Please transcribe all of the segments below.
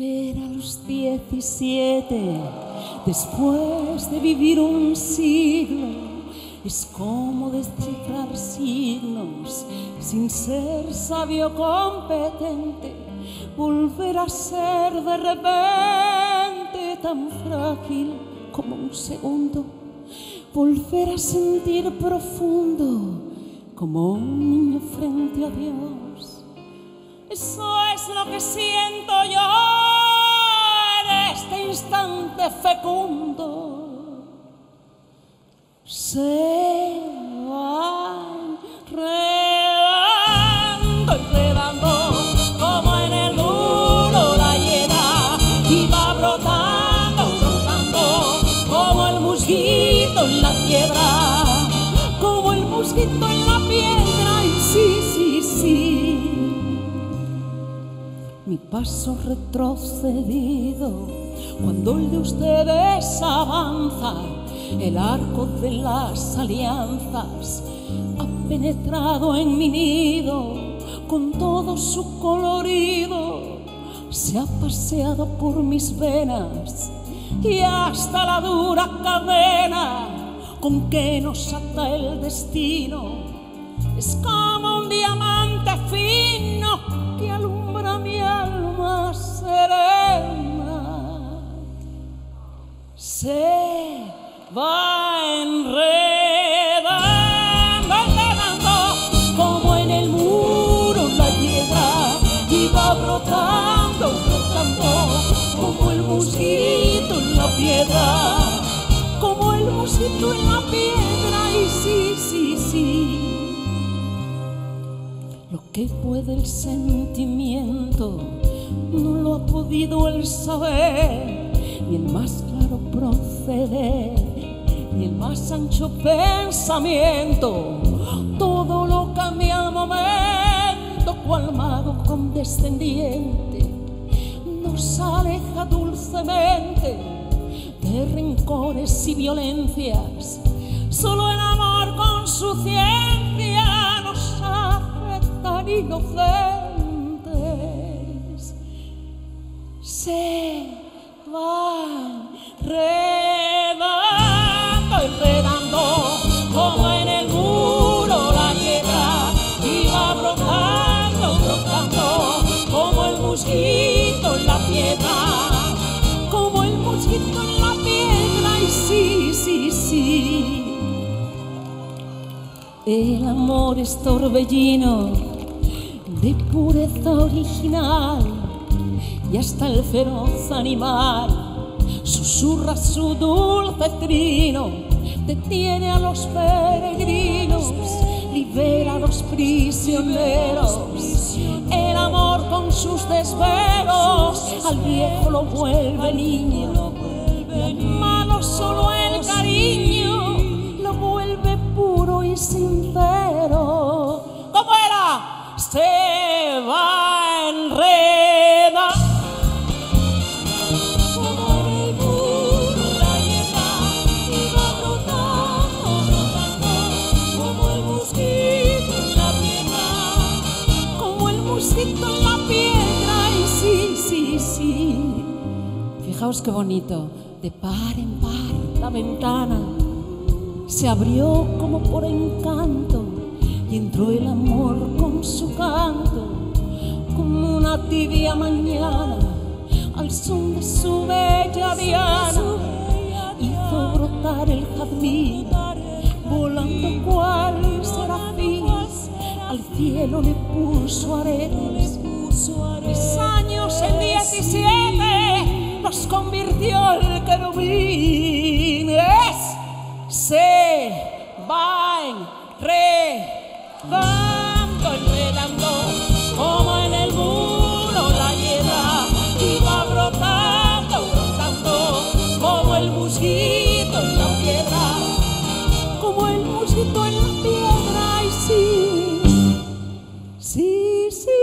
nacer a los 17, después de vivir un siglo, es como descifrar signos sin ser sabio competente, volver a ser de repente tan frágil como un segundo, volver a sentir profundo como un niño frente a Dios. Eso es lo que siento yo en este instante fecundo. Se van redando y redando como en el duro la hiedra, y va brotando, brotando como el musguito en la piedra, como el musguito en la piedra. Y sí, sí, sí, mi paso retrocedido cuando el de ustedes avanza, el arco de las alianzas ha penetrado en mi nido con todo su colorido, se ha paseado por mis venas y hasta la dura cadena con que nos ata el destino es como un diamante fino que alumbra mi alma serena. Se va enredando, enredando como en el muro la hiedra, y va brotando, brotando como el musguito en la piedra, como el musguito en la piedra. Y sí, sí, sí, lo que puede el sentimiento no lo ha podido el saber, ni el más claro proceder, y el más ancho pensamiento. Todo lo cambia al momento, cual mago condescendiente nos aleja dulcemente de rencores y violencias. Solo el amor con su ciencia nos hace tan inocentes. Se va enredando como en el muro la hiedra, y va brotando, brotando como el musguito en la piedra, como el musguito en la piedra. Y sí, sí, sí, el amor es torbellino de pureza original, y hasta el feroz animal susurra su dulce trino, detiene a los peregrinos, libera a los prisioneros. El amor con sus desvelos al viejo lo vuelve niño, y al malo solo el cariño lo vuelve puro y sincero. ¿Cómo era? Se va enredando. Fijaos qué bonito, de par en par la ventana se abrió como por encanto, y entró el amor con su canto, como una tibia mañana, al son de su bella diana, hizo brotar el jazmín, volando cual serafín, al cielo le puso aretes. Mis años en 17 nos convirtió el querubín. Es, se va enredando, enredando como en el muro la hiedra, y va brotando, brotando como el musguito en la piedra, como el musguito en la piedra. Y sí, sí, sí,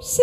sí.